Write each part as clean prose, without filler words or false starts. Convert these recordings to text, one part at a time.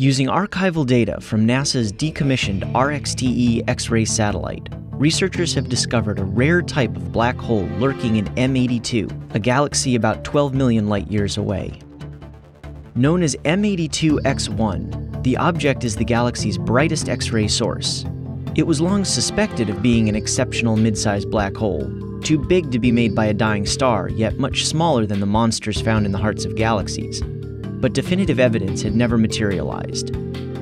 Using archival data from NASA's decommissioned RXTE X-ray satellite, researchers have discovered a rare type of black hole lurking in M82, a galaxy about 12 million light-years away. Known as M82 X-1, the object is the galaxy's brightest X-ray source. It was long suspected of being an exceptional mid-sized black hole, too big to be made by a dying star, yet much smaller than the monsters found in the hearts of galaxies. But definitive evidence had never materialized.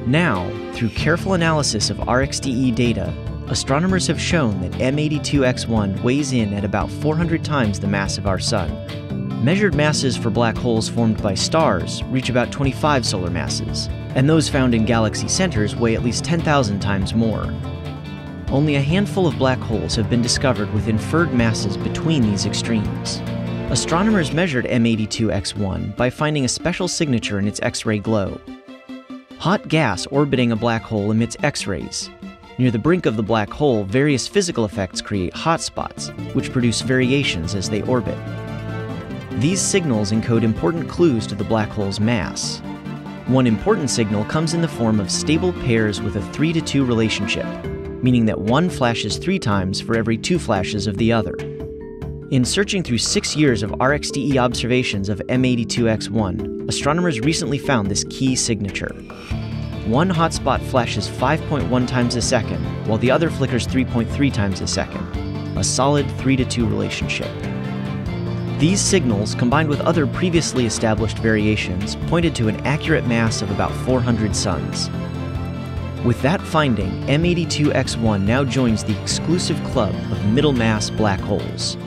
Now, through careful analysis of RXTE data, astronomers have shown that M82 X-1 weighs in at about 400 times the mass of our Sun. Measured masses for black holes formed by stars reach about 25 solar masses, and those found in galaxy centers weigh at least 10,000 times more. Only a handful of black holes have been discovered with inferred masses between these extremes. Astronomers measured M82 X-1 by finding a special signature in its X-ray glow. Hot gas orbiting a black hole emits X-rays. Near the brink of the black hole, various physical effects create hot spots, which produce variations as they orbit. These signals encode important clues to the black hole's mass. One important signal comes in the form of stable pairs with a 3-to-2 relationship, meaning that one flashes 3 times for every 2 flashes of the other. In searching through 6 years of RXTE observations of M82X1, astronomers recently found this key signature. One hotspot flashes 5.1 times a second, while the other flickers 3.3 times a second, a solid 3-to-2 relationship. These signals, combined with other previously established variations, pointed to an accurate mass of about 400 suns. With that finding, M82X1 now joins the exclusive club of middle-mass black holes.